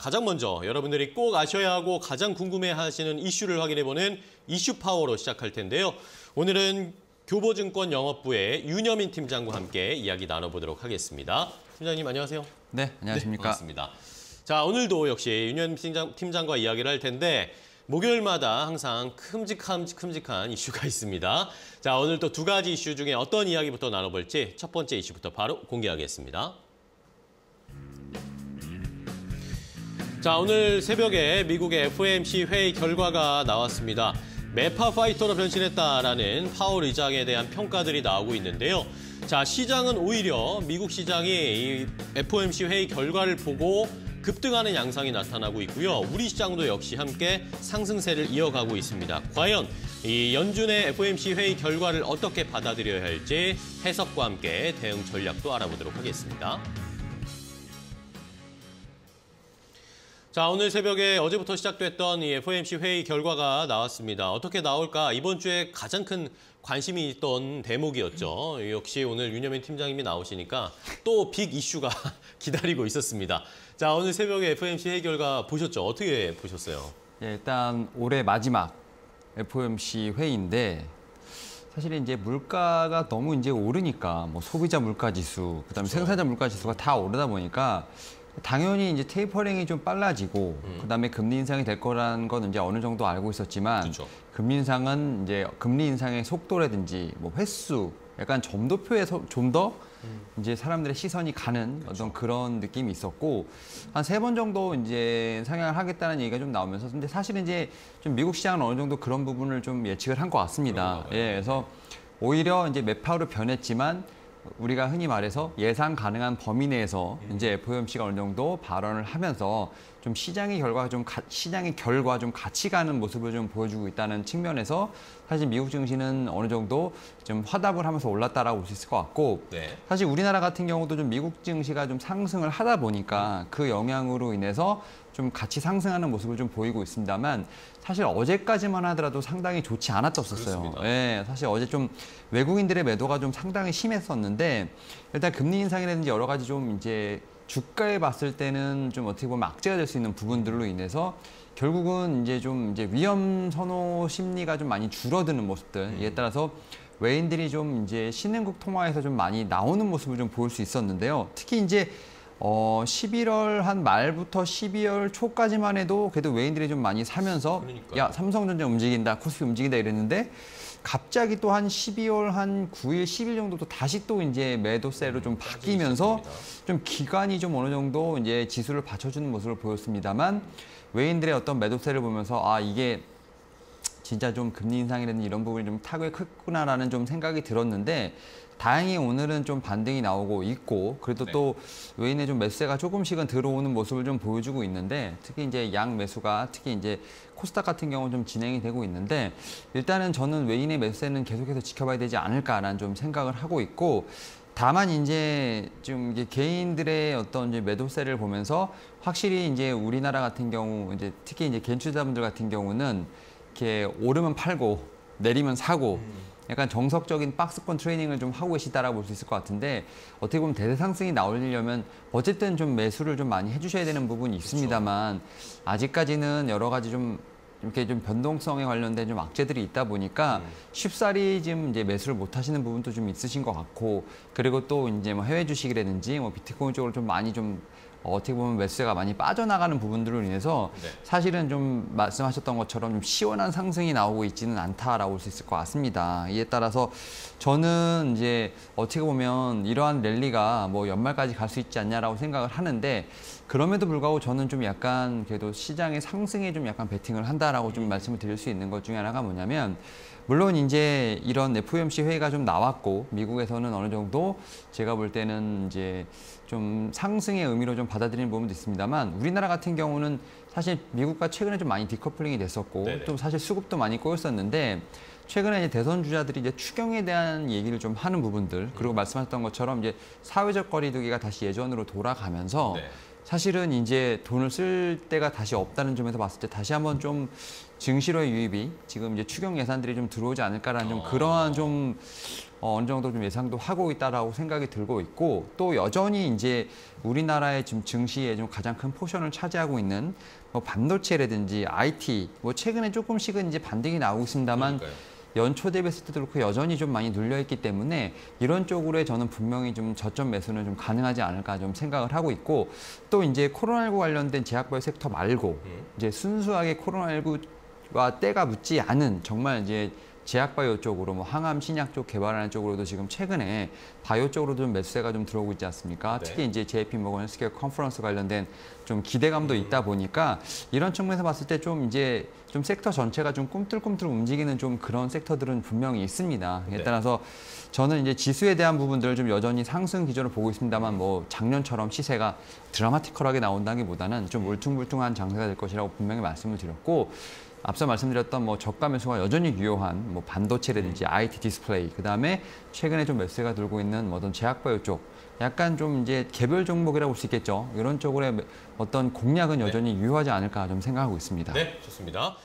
가장 먼저 여러분들이 꼭 아셔야 하고 가장 궁금해하시는 이슈를 확인해보는 이슈 파워로 시작할 텐데요. 오늘은 교보증권 영업부의 윤여민 팀장과 함께 이야기 나눠보도록 하겠습니다. 팀장님 안녕하세요. 네, 안녕하십니까. 네, 반갑습니다. 자, 오늘도 역시 윤여민 팀장과 이야기를 할 텐데 목요일마다 항상 큼직한 이슈가 있습니다. 자, 오늘 또 두 가지 이슈 중에 어떤 이야기부터 나눠볼지 첫 번째 이슈부터 바로 공개하겠습니다. 자, 오늘 새벽에 미국의 FOMC 회의 결과가 나왔습니다. 매파 파이터로 변신했다라는 파월 의장에 대한 평가들이 나오고 있는데요. 자, 시장은 오히려 미국 시장이 이 FOMC 회의 결과를 보고 급등하는 양상이 나타나고 있고요. 우리 시장도 역시 함께 상승세를 이어가고 있습니다. 과연 이 연준의 FOMC 회의 결과를 어떻게 받아들여야 할지 해석과 함께 대응 전략도 알아보도록 하겠습니다. 자, 오늘 새벽에 어제부터 시작됐던 이 FOMC 회의 결과가 나왔습니다. 어떻게 나올까? 이번 주에 가장 큰 관심이 있던 대목이었죠. 역시 오늘 윤여민 팀장님이 나오시니까 또 빅 이슈가 기다리고 있었습니다. 자, 오늘 새벽에 FOMC 회의 결과 보셨죠? 어떻게 보셨어요? 예, 일단 올해 마지막 FOMC 회의인데 사실 이제 물가가 너무 이제 오르니까 뭐 소비자 물가 지수, 그다음에 생산자 물가 지수가 다 오르다 보니까 당연히 이제 테이퍼링이 좀 빨라지고 그다음에 금리 인상이 될 거라는 건 이제 어느 정도 알고 있었지만 그쵸. 금리 인상은 이제 금리 인상의 속도라든지 뭐 횟수 약간 점도표에 좀 더 이제 사람들의 시선이 가는 그쵸. 어떤 그런 느낌이 있었고 한 3번 정도 이제 상향을 하겠다는 얘기가 좀 나오면서 근데 사실 이제 좀 미국 시장은 어느 정도 그런 부분을 좀 예측을 한 것 같습니다. 예, 그래서 오히려 이제 매파로 변했지만 우리가 흔히 말해서 예상 가능한 범위 내에서 이제 FOMC가 어느 정도 발언을 하면서 좀 시장의 결과 좀 같이 가는 모습을 좀 보여주고 있다는 측면에서 사실 미국 증시는 어느 정도 좀 화답을 하면서 올랐다라고 볼 수 있을 것 같고 네. 사실 우리나라 같은 경우도 좀 미국 증시가 좀 상승을 하다 보니까 그 영향으로 인해서 좀 같이 상승하는 모습을 좀 보이고 있습니다만 사실 어제까지만 하더라도 상당히 좋지 않았었어요. 예, 사실 어제 좀 외국인들의 매도가 좀 상당히 심했었는데 일단 금리 인상이라든지 여러 가지 좀 이제 주가에 봤을 때는 좀 어떻게 보면 악재가 될 수 있는 부분들로 인해서 결국은 이제 좀 이제 위험 선호 심리가 좀 많이 줄어드는 모습들 이에 따라서 외인들이 좀 이제 신흥국 통화에서 좀 많이 나오는 모습을 좀 볼 수 있었는데요. 특히 이제 11월 한 말부터 12월 초까지만 해도 그래도 외인들이 좀 많이 사면서 그러니까요. 야, 삼성전자 움직인다, 코스피 움직인다 이랬는데 갑자기 또 한 12월 한 9일, 10일 정도 또 다시 또 이제 매도세로 좀 바뀌면서 좀 기간이 좀 어느 정도 이제 지수를 받쳐주는 모습을 보였습니다만 외인들의 어떤 매도세를 보면서 아, 이게 진짜 좀 금리 인상이라든지 이런 부분이 좀 타격이 크구나라는 좀 생각이 들었는데 다행히 오늘은 좀 반등이 나오고 있고 그래도 네. 또 외인의 좀 매수세가 조금씩은 들어오는 모습을 좀 보여주고 있는데 특히 이제 양 매수가 특히 이제 코스닥 같은 경우는 좀 진행이 되고 있는데 일단은 저는 외인의 매수세는 계속해서 지켜봐야 되지 않을까라는 좀 생각을 하고 있고 다만 이제 좀 이게 개인들의 어떤 이제 매도세를 보면서 확실히 이제 우리나라 같은 경우 이제 특히 이제 개인 투자자분들 같은 경우는 이렇게 오르면 팔고 내리면 사고 약간 정석적인 박스권 트레이닝을 좀 하고 계시다라고 볼 수 있을 것 같은데 어떻게 보면 대세 상승이 나오려면 어쨌든 좀 매수를 좀 많이 해주셔야 되는 부분이 있습니다만 그렇죠. 아직까지는 여러 가지 좀 이렇게 좀 변동성에 관련된 좀 악재들이 있다 보니까 쉽사리 지금 이제 매수를 못 하시는 부분도 좀 있으신 것 같고 그리고 또 이제 뭐 해외 주식이라든지 뭐 비트코인 쪽으로 좀 많이 좀 어떻게 보면 매수세가 많이 빠져나가는 부분들로 인해서 네. 사실은 좀 말씀하셨던 것처럼 좀 시원한 상승이 나오고 있지는 않다라고 볼 수 있을 것 같습니다. 이에 따라서 저는 이제 어떻게 보면 이러한 랠리가 뭐 연말까지 갈 수 있지 않냐라고 생각을 하는데 그럼에도 불구하고 저는 좀 약간 그래도 시장의 상승에 좀 약간 베팅을 한다라고 좀 말씀을 드릴 수 있는 것 중에 하나가 뭐냐면 물론 이제 이런 FOMC 회의가 좀 나왔고 미국에서는 어느 정도 제가 볼 때는 이제 좀 상승의 의미로 좀 받아들이는 부분도 있습니다만 우리나라 같은 경우는 사실 미국과 최근에 좀 많이 디커플링이 됐었고 네네. 또 사실 수급도 많이 꼬였었는데 최근에 이제 대선 주자들이 이제 추경에 대한 얘기를 좀 하는 부분들 그리고 말씀하셨던 것처럼 이제 사회적 거리두기가 다시 예전으로 돌아가면서 네. 사실은 이제 돈을 쓸 데가 다시 없다는 점에서 봤을 때 다시 한번 좀 증시로의 유입이 지금 이제 추경 예산들이 좀 들어오지 않을까라는 좀 그러한 좀 어느 정도 좀 예상도 하고 있다라고 생각이 들고 있고, 또 여전히 이제 우리나라의 지금 증시에 좀 가장 큰 포션을 차지하고 있는 뭐 반도체라든지 IT 뭐 최근에 조금씩은 이제 반등이 나오고 있습니다만. 그러니까요. 연초 대비했을 때도 그렇고 여전히 좀 많이 눌려있기 때문에 이런 쪽으로 저는 분명히 좀 저점 매수는 좀 가능하지 않을까 좀 생각을 하고 있고, 또 이제 코로나19 관련된 제약바이오 섹터 말고 이제 순수하게 코로나19와 때가 묻지 않은 정말 이제 제약바이오 쪽으로 뭐 항암 신약 쪽 개발하는 쪽으로도 지금 최근에 바이오 쪽으로도 좀 매수세가 좀 들어오고 있지 않습니까? 네. 특히 이제 JP모건 헬스케어 컨퍼런스 관련된 좀 기대감도 있다 보니까 이런 측면에서 봤을 때 좀 이제 좀 섹터 전체가 좀 꿈틀꿈틀 움직이는 좀 그런 섹터들은 분명히 있습니다. 네. 따라서 저는 이제 지수에 대한 부분들을 좀 여전히 상승 기조로 보고 있습니다만 뭐 작년처럼 시세가 드라마티컬하게 나온다기보다는 좀 울퉁불퉁한 장세가 될 것이라고 분명히 말씀을 드렸고. 앞서 말씀드렸던 뭐 저가 매수가 여전히 유효한 뭐 반도체라든지 IT 디스플레이, 그다음에 최근에 좀 매수세가 돌고 있는 어떤 제약바이오 쪽, 약간 좀 이제 개별 종목이라고 볼 수 있겠죠. 이런 쪽으로의 어떤 공략은 여전히 유효하지 않을까 좀 생각하고 있습니다. 네, 좋습니다.